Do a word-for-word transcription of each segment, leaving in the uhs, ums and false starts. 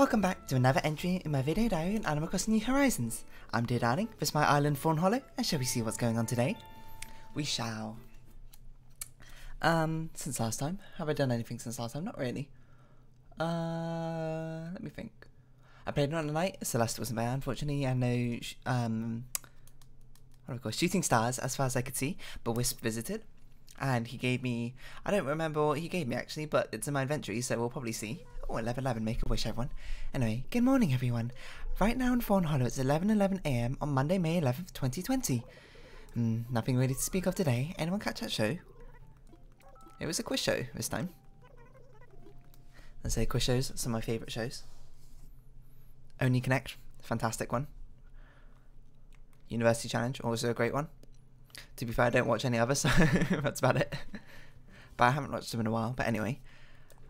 Welcome back to another entry in my video diary in Animal Crossing: New Horizons. I'm Dear Darling, this is my island Fawn Hollow, and shall we see what's going on today? We shall. Um, since last time, have I done anything since last time? Not really. Uh, let me think. I played on the night. Celeste wasn't there, unfortunately. I know. Sh um, what do I call shooting stars as far as I could see, but Wisp visited, and he gave me. I don't remember what he gave me actually, but it's in my inventory, so we'll probably see. Oh, eleven eleven, make a wish everyone. Anyway, good morning everyone. Right now in Fawn Hollow, it's eleven eleven a m on Monday, May eleventh, twenty twenty. Mm, nothing really to speak of today. Anyone catch that show? It was a quiz show this time. I say quiz shows, some of my favourite shows. Only Connect, fantastic one. University Challenge, also a great one. To be fair, I don't watch any others, so that's about it. But I haven't watched them in a while, but anyway.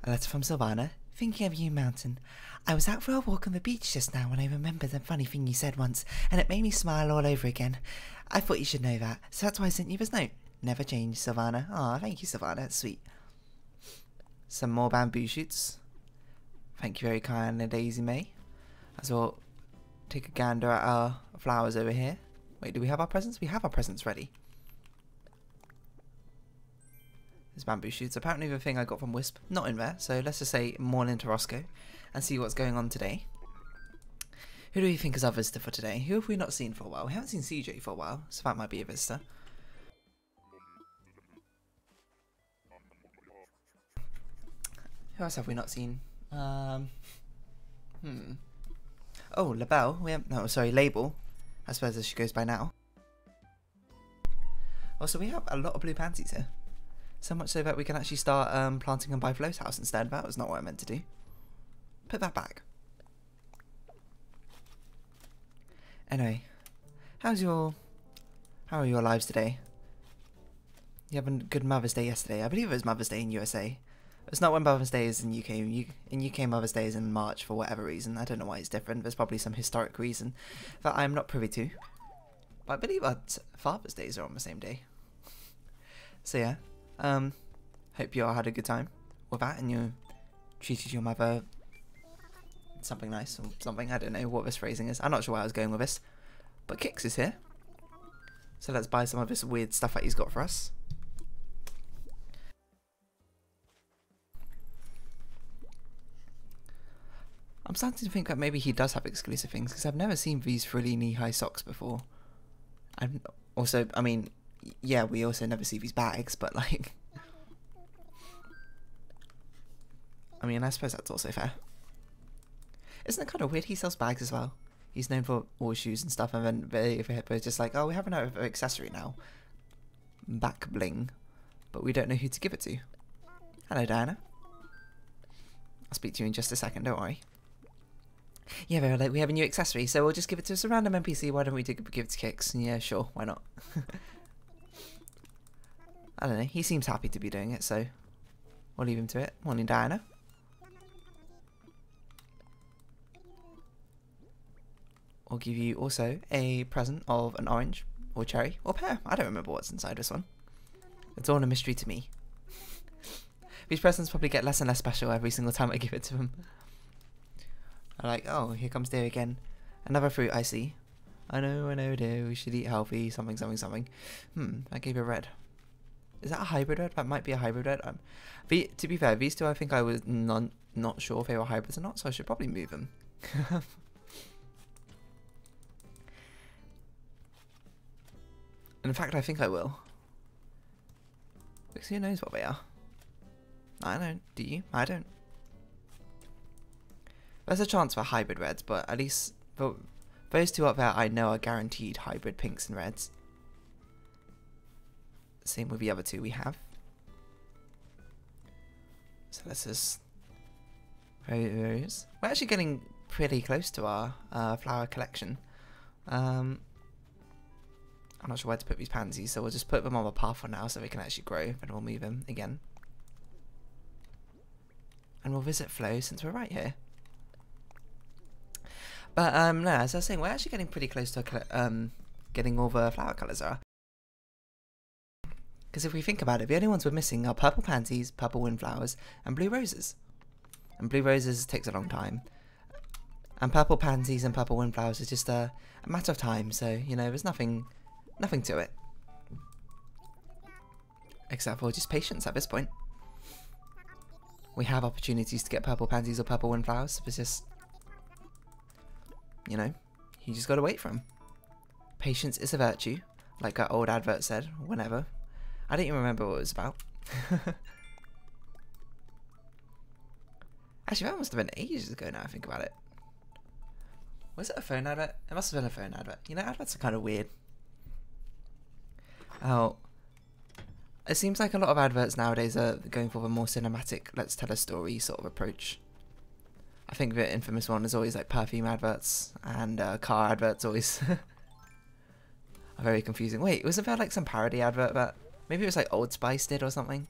A letter from Sylvana. Thinking of you, Mountain. I was out for a walk on the beach just now when I remembered the funny thing you said once, and it made me smile all over again. I thought you should know that, so that's why I sent you this note. Never change, Sylvana. Aw, thank you, Sylvana. That's sweet. Some more bamboo shoots. Thank you very kindly, Daisy Mae. As well, take a gander at our flowers over here. Wait, do we have our presents? We have our presents ready. Bamboo shoots, apparently the thing I got from Wisp, not in there, so let's just say morning to Roscoe and see what's going on today. Who do we think is our visitor for today? Who have we not seen for a while? We haven't seen C J for a while, so that might be a visitor. Who else have we not seen? Um, hmm. Oh, Label. We have, no, sorry, Label. I suppose as she goes by now. Also, we have a lot of blue pansies here. So much so that we can actually start um, planting them by Flo's house instead. That was not what I meant to do. Put that back. Anyway, how's your... How are your lives today? You have a good Mother's Day yesterday. I believe it was Mother's Day in U S A. It's not when Mother's Day is in U K. In U K, Mother's Day is in March for whatever reason. I don't know why it's different. There's probably some historic reason that I'm not privy to. But I believe our Father's Days are on the same day. So yeah. Um, hope you all had a good time with that and you treated your mother something nice or something. I don't know what this phrasing is. I'm not sure where I was going with this. But Kix is here. So let's buy some of this weird stuff that he's got for us. I'm starting to think that maybe he does have exclusive things because I've never seen these frilly knee-high socks before. I'm also, I mean... Yeah, we also never see these bags, but like... I mean, I suppose that's also fair. Isn't it kind of weird? He sells bags as well. He's known for all shoes and stuff, and then the Hippo is just like, oh, we have another accessory now. Back bling. But we don't know who to give it to. Hello, Diana. I'll speak to you in just a second, don't worry. Yeah, they were like, we have a new accessory, so we'll just give it to us a random N P C. Why don't we give it to Kix? Yeah, sure, why not? I don't know, he seems happy to be doing it, so we'll leave him to it. Morning, Diana. I'll give you also a present of an orange, or cherry, or pear. I don't remember what's inside this one. It's all a mystery to me. These presents probably get less and less special every single time I give it to them. I'm like, oh, here comes dear again. Another fruit I see. I know, I know, dear, we should eat healthy, something, something, something. Hmm, I gave a red. Is that a hybrid red? That might be a hybrid red. Um, the, to be fair, these two I think I was non, not sure if they were hybrids or not, so I should probably move them. In fact, I think I will. Because who knows what they are? I don't. Do you? I don't. There's a chance for hybrid reds, but at least the, those two up there I know are guaranteed hybrid pinks and reds. Same with the other two we have. So let's just... We're actually getting pretty close to our uh, flower collection. Um, I'm not sure where to put these pansies, so we'll just put them on the path for now so they can actually grow, and we'll move them again. And we'll visit Flo since we're right here. But um, no, as I was saying, we're actually getting pretty close to um, getting all the flower colours are. Because if we think about it, the only ones we're missing are purple pansies, purple windflowers, and blue roses. And blue roses takes a long time. And purple pansies and purple windflowers is just a, a matter of time, so, you know, there's nothing, nothing to it. Except for just patience at this point. We have opportunities to get purple pansies or purple windflowers, but just, you know, you just gotta wait for them. Patience is a virtue, like our old advert said, whenever. I don't even remember what it was about. Actually, that must have been ages ago now I think about it. Was it a phone advert? It must have been a phone advert. You know, adverts are kind of weird. Oh. It seems like a lot of adverts nowadays are going for a more cinematic, let's tell a story sort of approach. I think the infamous one is always like perfume adverts, and uh, car adverts always are very confusing. Wait, wasn't there like some parody advert that maybe it was like Old Spice did or something?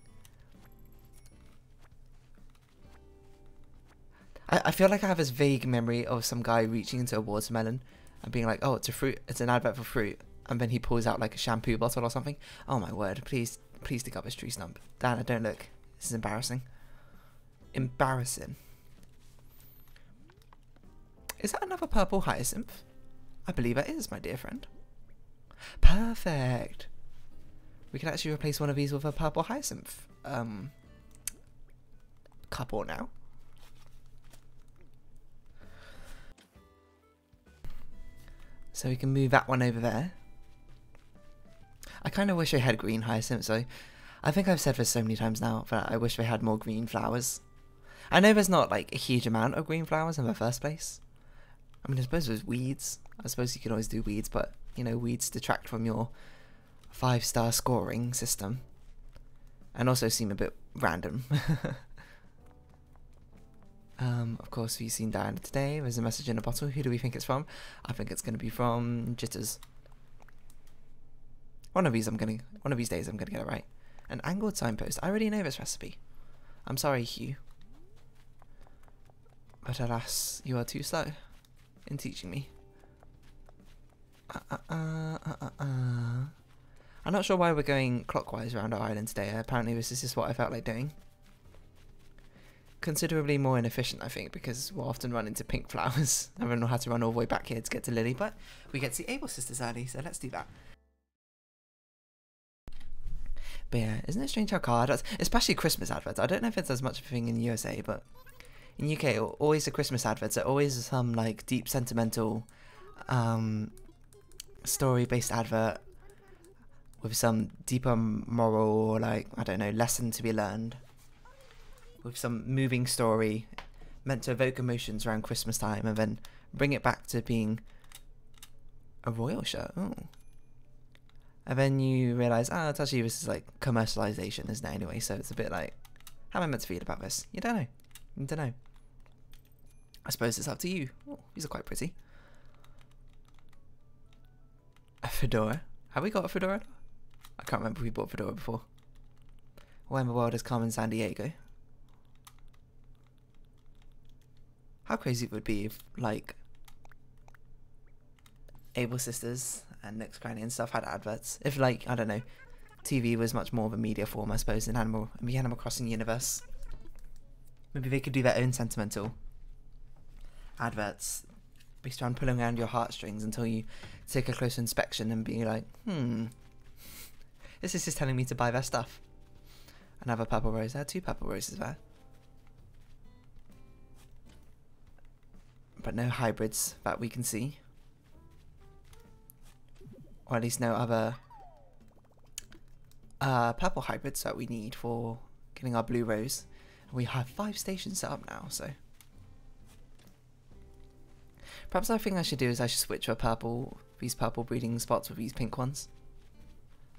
I, I feel like I have this vague memory of some guy reaching into a watermelon and being like, oh, it's a fruit, it's an advert for fruit. And then he pulls out like a shampoo bottle or something. Oh my word, please, please dig up his tree stump. Diana, don't look. This is embarrassing. Embarrassing. Is that another purple hyacinth? I believe it is, my dear friend. Perfect. We can actually replace one of these with a purple hyacinth. Um, couple now. So we can move that one over there. I kind of wish I had green hyacinths, though. I think I've said this so many times now that I wish they had more green flowers. I know there's not like a huge amount of green flowers in the first place. I mean, I suppose there's weeds. I suppose you can always do weeds, but, you know, weeds detract from your five-star scoring system. And also seem a bit random. um, of course, we've seen Diana today. There's a message in a bottle. Who do we think it's from? I think it's going to be from Jitters. One of these I'm going to, one of these days I'm going to get it right. An angled signpost. I already know this recipe. I'm sorry, Hugh. But alas, you are too slow in teaching me. Uh, uh, uh, uh, uh. I'm not sure why we're going clockwise around our island today. Apparently this is just what I felt like doing. Considerably more inefficient, I think, because we'll often run into pink flowers. And then we'll have to run all the way back here to get to Lily, but we get to the Able Sisters early, so let's do that. But yeah, isn't it strange how car adverts, especially Christmas adverts, I don't know if it's as much of a thing in the U S A, but in U K, always the Christmas adverts are always some like deep sentimental um, story-based advert with some deeper moral or like, I don't know, lesson to be learned. With some moving story meant to evoke emotions around Christmas time and then bring it back to being a royal show. Ooh. And then you realise, oh, it's actually this is like commercialisation, isn't it, anyway? So it's a bit like, how am I meant to feel about this? You don't know. You don't know. I suppose it's up to you. Ooh, these are quite pretty. A fedora. Have we got a fedora? I can't remember if we bought a fedora before. Where in the world is Carmen San Diego? How crazy it would be if, like, Able Sisters and Nook's Cranny and stuff had adverts. If, like, I don't know, T V was much more of a media form, I suppose, in Animal in the Animal Crossing universe. Maybe they could do their own sentimental adverts based around pulling around your heartstrings until you take a close inspection and be like, hmm, this is just telling me to buy their stuff. Another purple rose there, two purple roses there. But no hybrids that we can see. Or at least no other uh, purple hybrids that we need for getting our blue rose. And we have five stations set up now, so. Perhaps I think I should do is I should switch for purple, these purple breeding spots with these pink ones.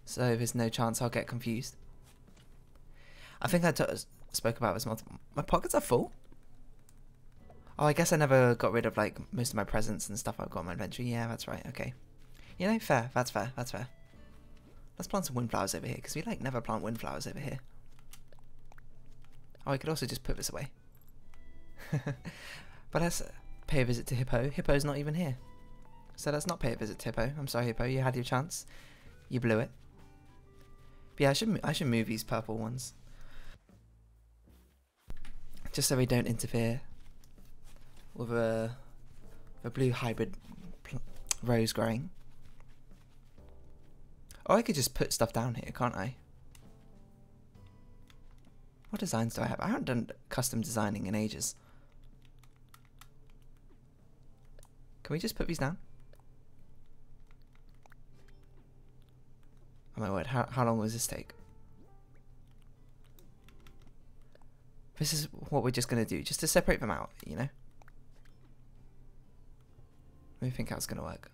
So there's no chance I'll get confused. I think I spoke about this multiple. My pockets are full. Oh, I guess I never got rid of like most of my presents and stuff I've got in my inventory. Yeah, that's right, okay. You know, fair, that's fair, that's fair. Let's plant some windflowers over here, because we, like, never plant windflowers over here. Oh, I could also just put this away. But let's pay a visit to Hippo. Hippo's not even here. So let's not pay a visit to Hippo. I'm sorry, Hippo, you had your chance. You blew it. But yeah, I should, I should move these purple ones. Just so we don't interfere with the a blue hybrid rose growing. Oh, I could just put stuff down here, can't I? What designs do I have? I haven't done custom designing in ages. Can we just put these down? Oh my word, how, how long does this take? This is what we're just going to do, just to separate them out, you know? Let me think how it's going to work.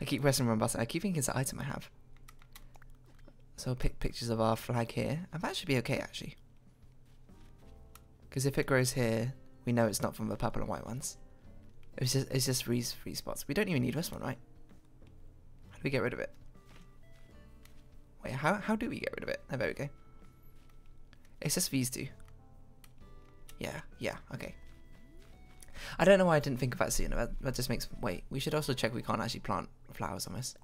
I keep pressing the wrong button. I keep thinking it's an item I have. So I'll pick pictures of our flag here. And that should be okay, actually. Because if it grows here, we know it's not from the purple and white ones. It's just, it's just three, three spots. We don't even need this one, right? How do we get rid of it? Wait, how, how do we get rid of it? Oh, there we go. It's just these two. Yeah, yeah, okay. I don't know why I didn't think of that sooner. That, that just makes... Wait, we should also check we can't actually plant flowers on this.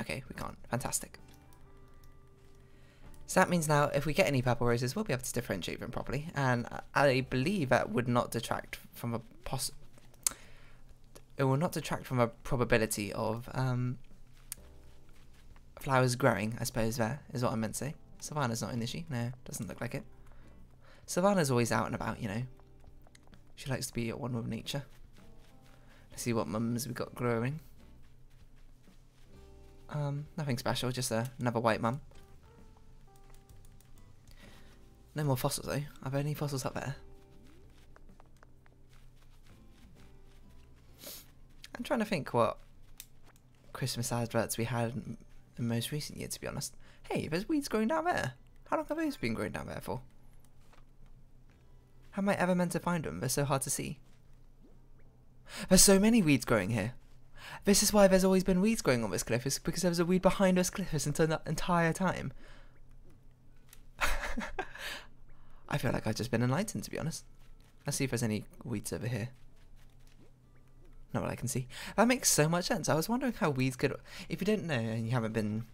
Okay, we can't. Fantastic. So that means now if we get any purple roses, we'll be able to differentiate them properly. And I believe that would not detract from a poss- it will not detract from a probability of um, flowers growing, I suppose, there is what I meant to say. Savannah's not in, the she? No, doesn't look like it. Savannah's always out and about, you know. She likes to be at one with nature. Let's see what mums we got growing. Um, nothing special, just uh, another white mum. No more fossils though. Are there any fossils up there? I'm trying to think what Christmas adverts we had in the most recent year, to be honest. Hey, there's weeds growing down there. How long have those been growing down there for? How am I ever meant to find them? They're so hard to see. There's so many weeds growing here. This is why there's always been weeds growing on this cliff, is because there was a weed behind us cliff this entire time. I feel like I've just been enlightened, to be honest. Let's see if there's any weeds over here. Not what I can see. That makes so much sense. I was wondering how weeds could... If you don't know and you haven't been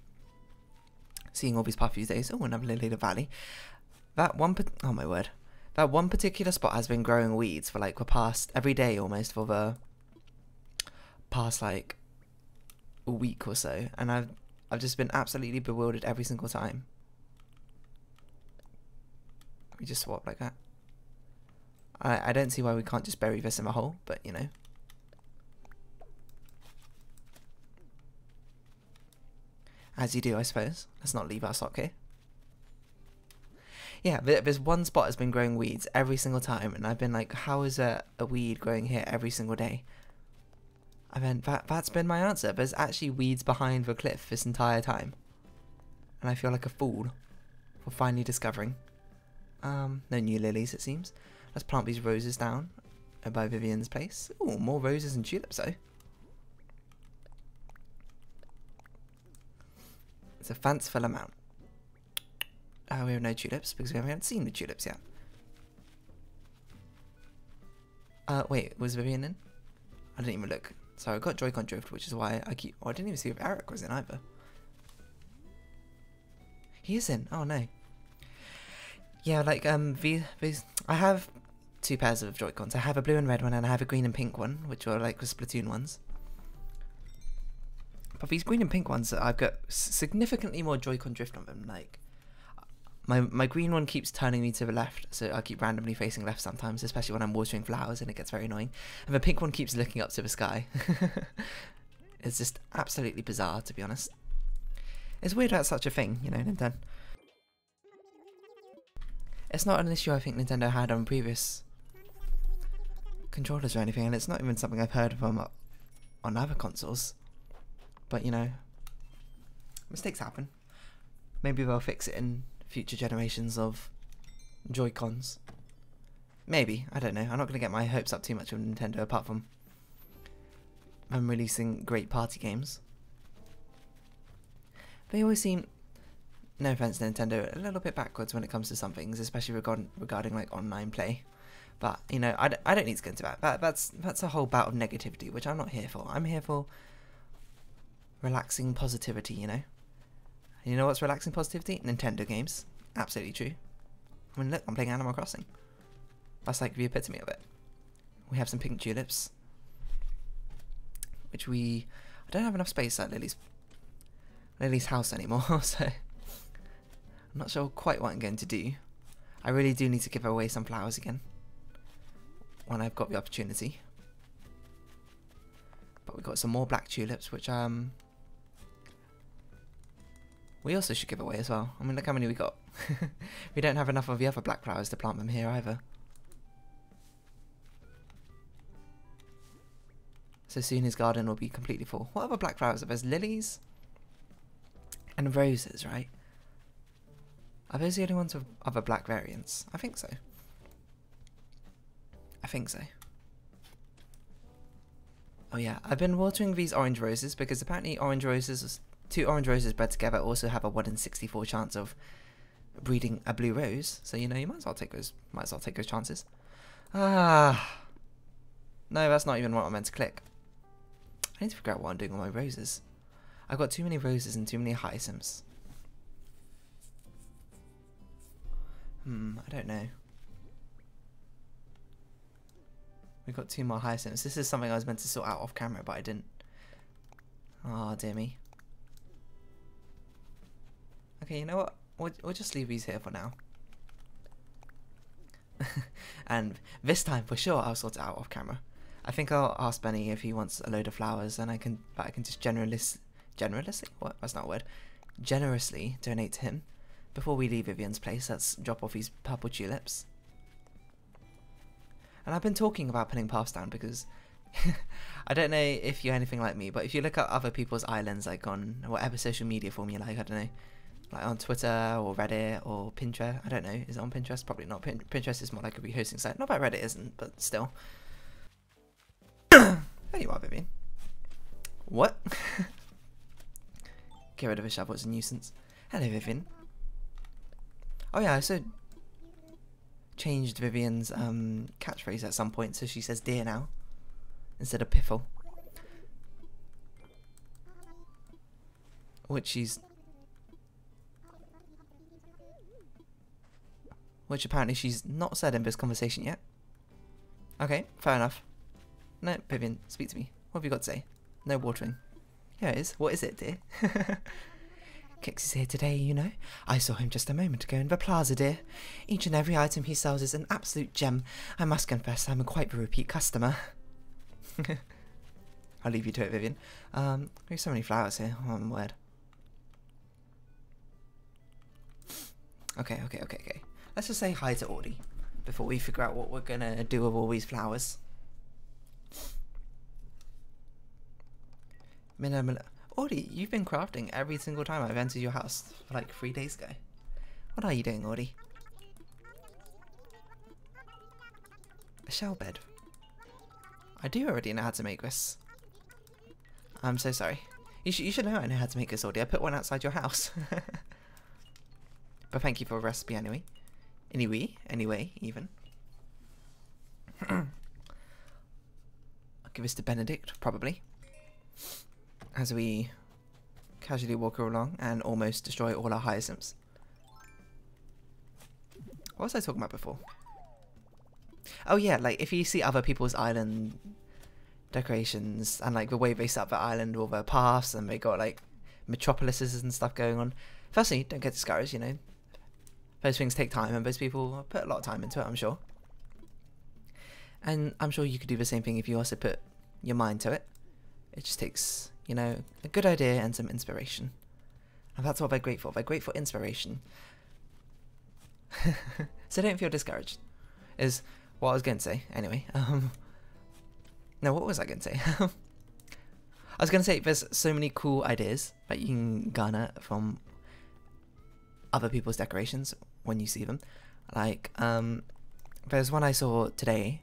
seeing all these paths these days... Oh, another little valley. That one... Oh, my word. That one particular spot has been growing weeds for, like, the past... Every day, almost, for the past, like, a week or so. And I've, I've just been absolutely bewildered every single time. We just swap like that. I, I don't see why we can't just bury this in a hole, but you know. As you do, I suppose. Let's not leave our sock here. Yeah, this one spot has been growing weeds every single time, and I've been like, how is a, a weed growing here every single day? I mean, that, that's been my answer. There's actually weeds behind the cliff this entire time. And I feel like a fool for finally discovering. Um, no new lilies, it seems. Let's plant these roses down by Vivian's place. Ooh, more roses and tulips, though. It's a fanciful amount. Uh, we have no tulips because we haven't seen the tulips yet. Uh, wait, was Vivian in? I didn't even look. So I got Joy-Con Drift, which is why I keep... Oh, I didn't even see if Eric was in either. He is in. Oh, no. Yeah, like, um, these, these, I have two pairs of Joy-Cons. I have a blue and red one, and I have a green and pink one, which are like the Splatoon ones. But these green and pink ones, I've got significantly more Joy-Con drift on them. Like, my, my green one keeps turning me to the left, so I keep randomly facing left sometimes, especially when I'm watering flowers, and it gets very annoying. And the pink one keeps looking up to the sky. It's just absolutely bizarre, to be honest. It's weird about such a thing, you know, Nintendo. It's not an issue I think Nintendo had on previous controllers or anything, and it's not even something I've heard of on, on other consoles. But, you know, mistakes happen. Maybe they'll fix it in future generations of Joy-Cons. Maybe, I don't know. I'm not going to get my hopes up too much with Nintendo, apart from I'm releasing great party games. They always seem... No offense, Nintendo, a little bit backwards when it comes to some things, especially regarding, regarding like, online play. But, you know, I, d I don't need to go into that. that. That's that's a whole bout of negativity, which I'm not here for. I'm here for relaxing positivity, you know? And you know what's relaxing positivity? Nintendo games. Absolutely true. I mean, look, I'm playing Animal Crossing. That's like the epitome of it. We have some pink tulips, which we... I don't have enough space at Lily's, Lily's house anymore, so I'm not sure quite what I'm going to do. I really do need to give away some flowers again when I've got the opportunity. But we've got some more black tulips, which um we also should give away as well. I mean, look how many we got. We don't have enough of the other black flowers to plant them here either. So soon his garden will be completely full. What other black flowers are there? There's lilies and roses, right? Are those the only ones with other black variants? I think so. I think so. Oh yeah, I've been watering these orange roses because apparently orange roses, two orange roses bred together also have a one in sixty-four chance of breeding a blue rose. So you know, you might as well take those, might as well take those chances. Ah, no, that's not even what I meant to click. I need to figure out what I'm doing with my roses. I've got too many roses and too many hyacinths. Hmm, I don't know. We've got two more hyacinths. This is something I was meant to sort out off camera, but I didn't. Ah, oh, dear me. Okay, you know what? We'll, we'll just leave these here for now. And this time, for sure, I'll sort it out off camera. I think I'll ask Benny if he wants a load of flowers, and I can, but I can just generalist, generously? What? That's not a word. Generously donate to him. Before we leave Vivian's place, let's drop off these purple tulips. And I've been talking about putting paths down because I don't know if you're anything like me, but if you look at other people's islands, like on whatever social media form you like, I don't know, like on Twitter or Reddit or Pinterest, I don't know, is it on Pinterest? Probably not. Pin Pinterest is more like a rehosting site. Not that Reddit isn't, but still. There you are, Vivian. What? Get rid of a shovel, it's a nuisance. Hello, Vivian. Oh yeah, I so changed Vivian's um, catchphrase at some point, so she says dear now instead of piffle, which she's which apparently she's not said in this conversation yet. Okay, fair enough. No, Vivian, speak to me. What have you got to say? No watering. Here it is. What is it, dear? Kix is here today, you know. I saw him just a moment ago in the plaza, dear. Each and every item he sells is an absolute gem. I must confess I'm quite a repeat customer. I'll leave you to it, Vivian. Um, there's so many flowers here. Oh, I'm weird. Okay, okay, okay, okay. Let's just say hi to Audie before we figure out what we're gonna do with all these flowers. Minimal... Audie, you've been crafting every single time I've entered your house for like three days ago. What are you doing, Audie? A shell bed. I do already know how to make this. I'm so sorry. You, sh you should know I know how to make this, Audie. I put one outside your house. But thank you for a recipe anyway. Anyway, anyway, even. I'll give this to Benedict, probably. As we casually walk along and almost destroy all our hyacinths. What was I talking about before? Oh yeah, like if you see other people's island decorations and like the way they set up the island, all their paths, and they got like metropolises and stuff going on. Firstly, don't get discouraged, you know. Those things take time and those people put a lot of time into it, I'm sure. And I'm sure you could do the same thing if you also put your mind to it. It just takes, you know, a good idea and some inspiration. And that's what they're grateful for. They're grateful for inspiration. So don't feel discouraged, is what I was going to say. Anyway, um, no, what was I going to say? I was going to say there's so many cool ideas that you can garner from other people's decorations when you see them. Like, um, there's one I saw today,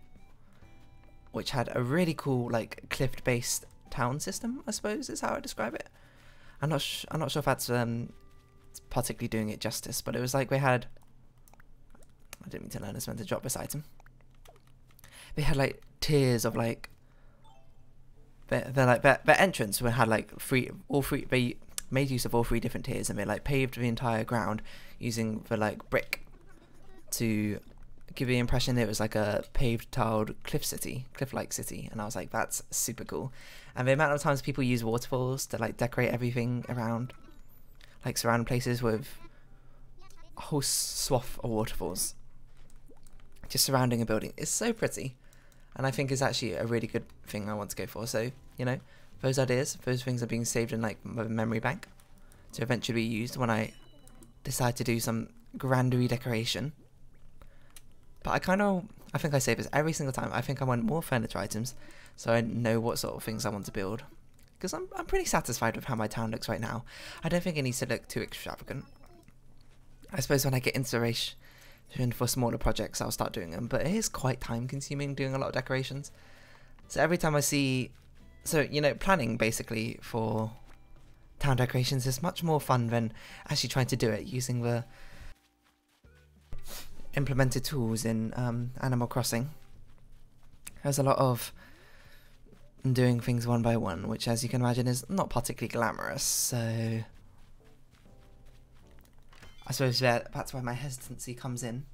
which had a really cool, like, cliff-based town system, I suppose is how I describe it. I'm not sh I'm not sure if that's um, particularly doing it justice, but it was like we had... I didn't mean to learn this, meant to drop this item. They had like tiers of like... They're, they're like their, their entrance had like three, all three, they made use of all three different tiers, and they like paved the entire ground using the like brick to give the impression that it was like a paved tiled cliff city, cliff-like city, and I was like, that's super cool. And the amount of times people use waterfalls to like decorate everything around, like surround places with a whole swath of waterfalls just surrounding a building is so pretty, and I think is actually a really good thing I want to go for. So, you know, those ideas, those things are being saved in like my memory bank to eventually be used when I decide to do some grand redecoration. But I kind of, I think I save this every single time. I think I want more furniture items so I know what sort of things I want to build. Because I'm, I'm pretty satisfied with how my town looks right now. I don't think it needs to look too extravagant. I suppose when I get inspiration for smaller projects, I'll start doing them. But it is quite time consuming doing a lot of decorations. So every time I see, so, you know, planning basically for town decorations is much more fun than actually trying to do it using the implemented tools in um, Animal Crossing. There's a lot of doing things one by one, which as you can imagine is not particularly glamorous, so I suppose that, that's where my hesitancy comes in.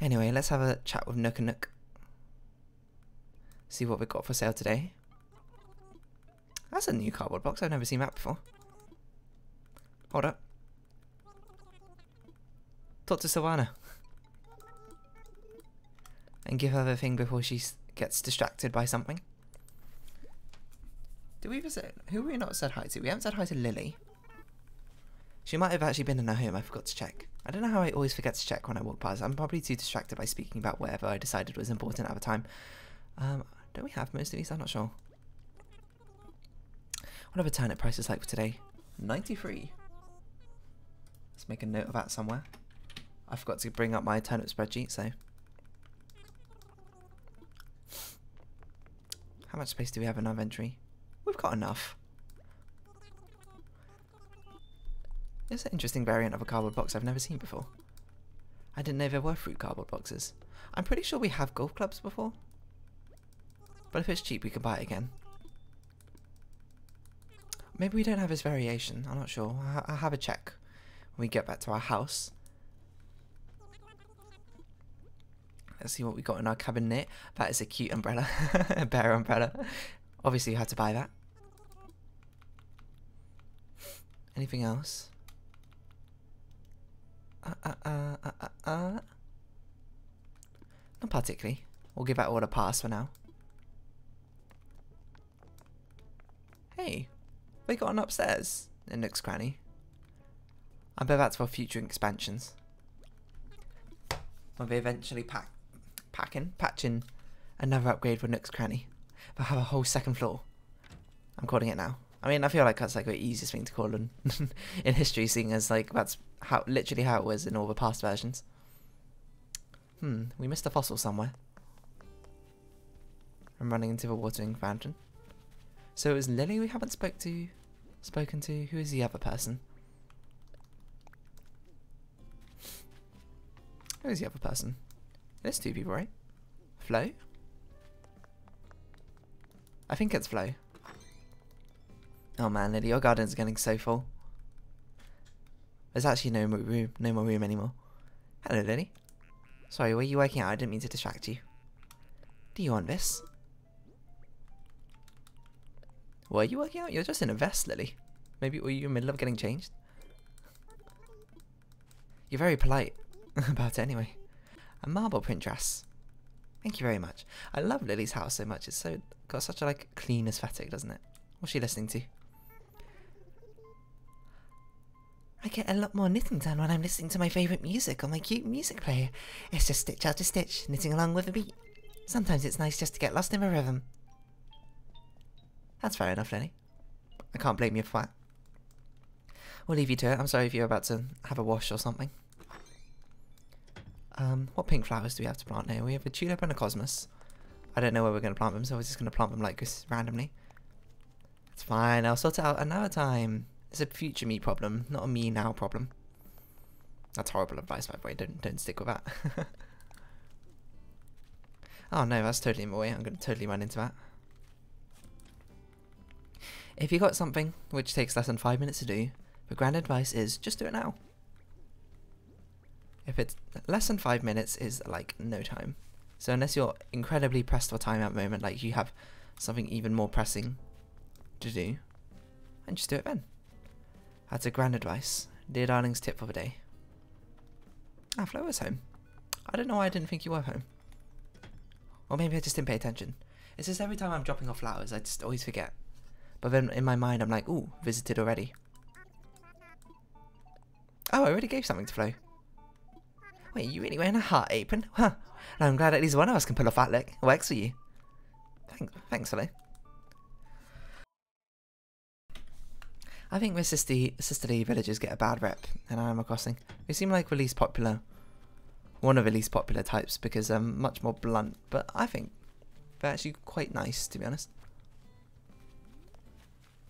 Anyway, let's have a chat with Nook and Nook. See what we've got for sale today. That's a new cardboard box, I've never seen that before. Hold up. Talk to Sylvana. And give her the thing before she gets distracted by something. Did we visit? Who we not said hi to? We haven't said hi to Lily. She might have actually been in her home, I forgot to check. I don't know how I always forget to check when I walk past. I'm probably too distracted by speaking about whatever I decided was important at the time. Um, don't we have most of these? I'm not sure. What are the turnip prices like for today? ninety-three. Let's make a note of that somewhere. I forgot to bring up my turnip spreadsheet, so. How much space do we have in our inventory? We've got enough. It's an interesting variant of a cardboard box I've never seen before. I didn't know there were fruit cardboard boxes. I'm pretty sure we have golf clubs before. But if it's cheap, we can buy it again. Maybe we don't have this variation. I'm not sure. I'll have a check when we get back to our house. Let's see what we got in our cabinet. That is a cute umbrella. A bear umbrella. Obviously, you had to buy that. Anything else? Uh, uh, uh, uh, uh, uh. Not particularly. We'll give that all a pass for now. Hey, we got an upstairs in Nook's Cranny. I bet that's for future expansions. When they eventually pack, packing, patching another upgrade for Nook's Cranny. They'll have a whole second floor. I'm calling it now. I mean, I feel like that's like the easiest thing to call in, in history, seeing as like that's how literally how it was in all the past versions. Hmm, we missed a fossil somewhere. I'm running into the watering fountain. So it was Lily we haven't spoke to, spoken to. Who is the other person? Who is the other person? There's two people, right? Flo? I think it's Flo. Oh man, Lily, your garden's getting so full. There's actually no more room, no more room anymore. Hello, Lily. Sorry, were you working out? I didn't mean to distract you. Do you want this? Were you working out? You're just in a vest, Lily. Maybe were you in the middle of getting changed? You're very polite about it anyway. A marble print dress. Thank you very much. I love Lily's house so much. It's so got such a like clean aesthetic, doesn't it? What's she listening to? I get a lot more knitting done when I'm listening to my favourite music on my cute music player. It's just stitch after stitch, knitting along with a beat. Sometimes it's nice just to get lost in a rhythm. That's fair enough, Lily. I can't blame you for that. We'll leave you to it. I'm sorry if you're about to have a wash or something. Um, what pink flowers do we have to plant here? We have a tulip and a cosmos. I don't know where we're going to plant them, so we're just going to plant them like this randomly. It's fine. I'll sort it out another time. It's a future me problem, not a me now problem. That's horrible advice, by the way. Don't don't stick with that. Oh no, that's totally in my way. I'm going to totally run into that. If you got something which takes less than five minutes to do, the grand advice is just do it now. If it's less than five minutes is like no time. So unless you're incredibly pressed for time at the moment, like you have something even more pressing to do, and just do it then. That's a grand advice. Dear Darling's tip for the day. Ah, Flo is home. I don't know why I didn't think you were home. Or maybe I just didn't pay attention. It's just every time I'm dropping off flowers, I just always forget. But then in my mind, I'm like, ooh, visited already. Oh, I already gave something to Flo. Wait, you really wearing a heart apron? Huh. And I'm glad at least one of us can pull off that look. It works for you. Thanks, thanks, Flo. I think we're sisterly, sisterly villagers get a bad rep in Animal Crossing. They seem like the least popular, one of the least popular types because they're much more blunt, but I think they're actually quite nice, to be honest.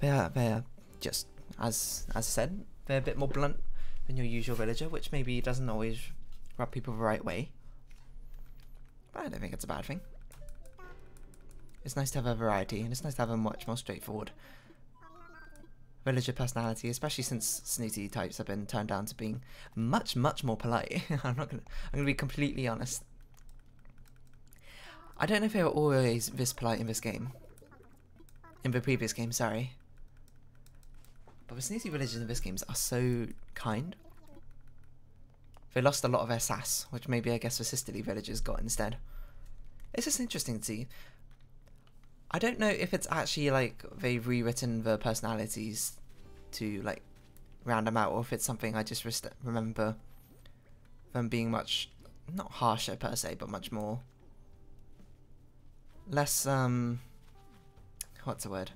They are, they are just, as, as I said, they're a bit more blunt than your usual villager, which maybe doesn't always rub people the right way. But I don't think it's a bad thing. It's nice to have a variety, and it's nice to have a much more straightforward villager personality, especially since snooty types have been turned down to being much, much more polite. I'm not gonna, I'm gonna be completely honest. I don't know if they were always this polite in this game. In the previous game, sorry. But the snooty villagers in this game are so kind. They lost a lot of their sass, which maybe I guess the sisterly villagers got instead. It's just interesting to see. I don't know if it's actually like they've rewritten the personalities to like round them out, or if it's something I just remember them being much, not harsher per se, but much more, less, um, what's the word?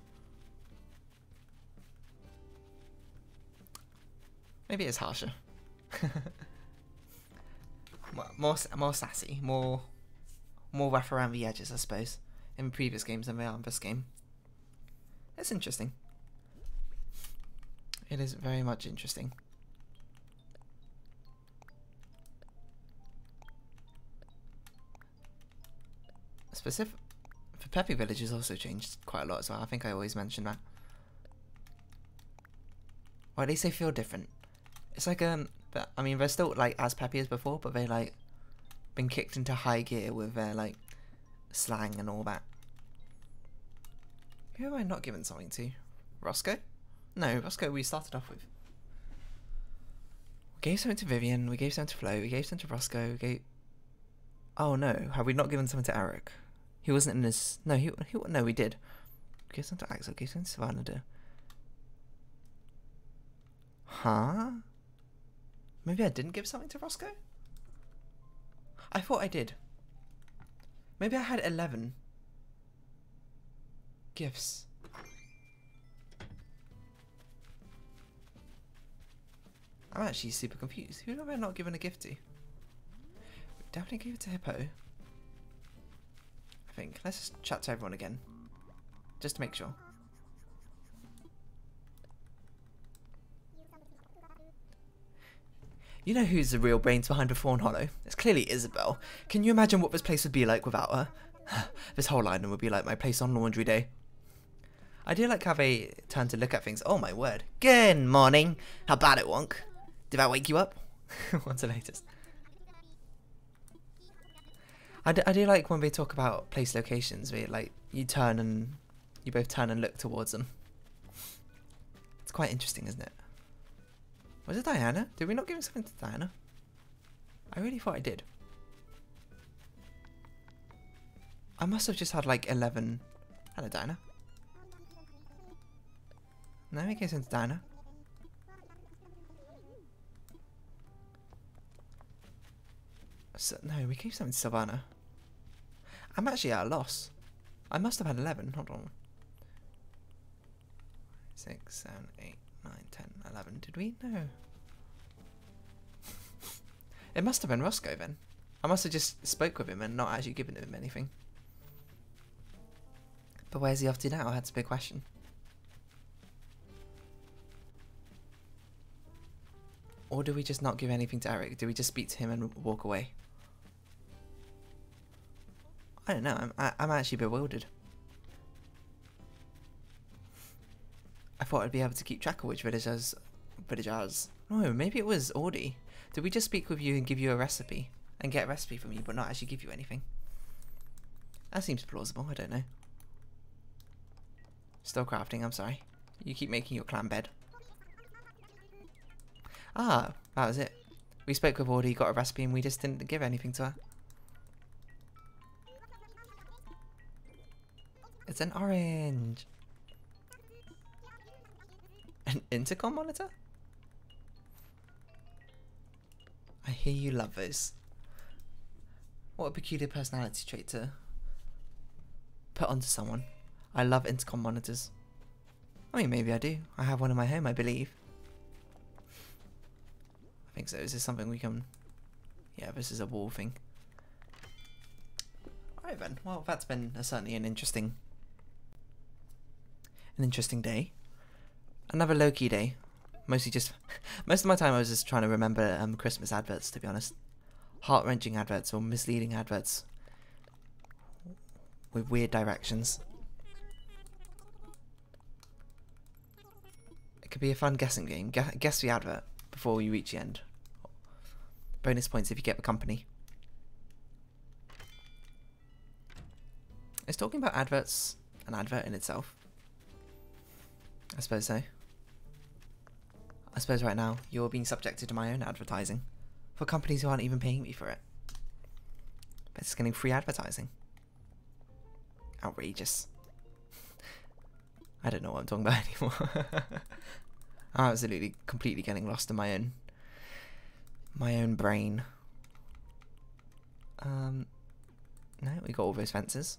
Maybe it's harsher. more, more sassy, more, more rough around the edges, I suppose, in previous games than they are in this game. It's interesting. It is very much interesting. Specific for Peppy Village has also changed quite a lot as well. I think I always mention that. Or at least they feel different. It's like um, I mean, they're still like as peppy as before, but they like been kicked into high gear with their like slang and all that. Who have I not given something to? Roscoe? No, Roscoe we started off with. We gave something to Vivian, we gave something to Flo, we gave something to Roscoe, we gave... Oh no, have we not given something to Eric? He wasn't in this... No, he... he... No, we did. We gave something to Axel, we gave something to Savannah to... Huh? Maybe I didn't give something to Roscoe? I thought I did. Maybe I had eleven gifts. I'm actually super confused. Who have I not given a gift to? We definitely gave it to Hippo, I think. Let's just chat to everyone again, just to make sure. You know who's the real brains behind the Fawn Hollow? It's clearly Isabelle. Can you imagine what this place would be like without her? This whole island would be like my place on laundry day. I do like how they turn to look at things. Oh my word. Good morning. How bad it wonk. Did that wake you up? What's the latest? I do, I do like when we talk about place locations, where like you turn and you both turn and look towards them. It's quite interesting, isn't it? Was it Diana? Did we not give something to Diana? I really thought I did. I must have just had like eleven... Hello, Diana. No, we gave something to Diana. So, no, we gave something to Sylvana. I'm actually at a loss. I must have had eleven. Hold on. six, seven, eight, nine, ten, eleven. Did we? No. It must have been Roscoe then. I must have just spoke with him and not actually given him anything. But where's he off to now? That's a big question. Or do we just not give anything to Eric? Do we just speak to him and walk away? I don't know. I'm, I, I'm actually bewildered. I thought I'd be able to keep track of which villagers, villagers. No, maybe it was Audie. Did we just speak with you and give you a recipe? And get a recipe from you, but not actually give you anything? That seems plausible, I don't know. Still crafting, I'm sorry. You keep making your clam bed. Ah, that was it. We spoke with Audie, got a recipe, and we just didn't give anything to her. It's an orange. An intercom monitor? I hear you love those. What a peculiar personality trait to put onto someone. I love intercom monitors. I mean, maybe I do. I have one in my home, I believe. I think so. Is this something we can... Yeah, this is a wall thing. Alright then. Well, that's been a, certainly an interesting... An interesting day. Another low-key day. Mostly just... Most of my time I was just trying to remember um, Christmas adverts, to be honest. Heart-wrenching adverts or misleading adverts. With weird directions. It could be a fun guessing game. Guess the advert before you reach the end. Bonus points if you get the company. Is talking about adverts an advert in itself? I suppose so. I suppose right now you're being subjected to my own advertising for companies who aren't even paying me for it. But it's getting free advertising. Outrageous. I don't know what I'm talking about anymore. I'm absolutely completely getting lost in my own my own brain. Um no, we got all those fences.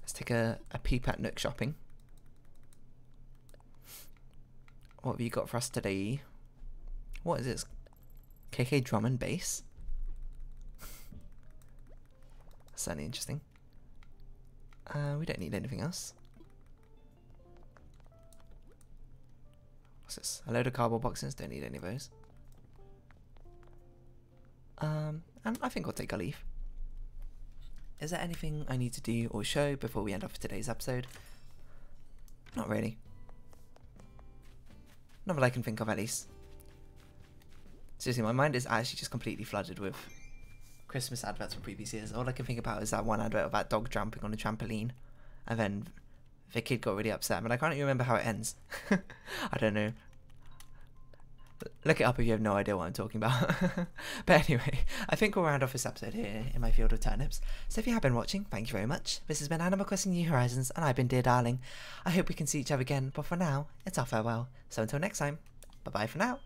Let's take a, a peep at Nook shopping. What have you got for us today? What is this? K K Drum and Bass? That's certainly interesting. Uh, we don't need anything else. What's this? A load of cardboard boxes? Don't need any of those. Um, and I think I'll take a leaf. Is there anything I need to do or show before we end off today's episode? Not really. Not that I can think of, at least. Seriously, my mind is actually just completely flooded with Christmas adverts from previous years. All I can think about is that one advert of that dog jumping on a trampoline. And then the kid got really upset. But I can't even remember how it ends. I don't know. Look it up if you have no idea what I'm talking about. But anyway, I think we'll round off this episode here in my field of turnips. So if you have been watching, thank you very much. This has been Animal Crossing New Horizons, and I've been Dear Darling. I hope we can see each other again, but for now, it's our farewell. So until next time, bye-bye for now.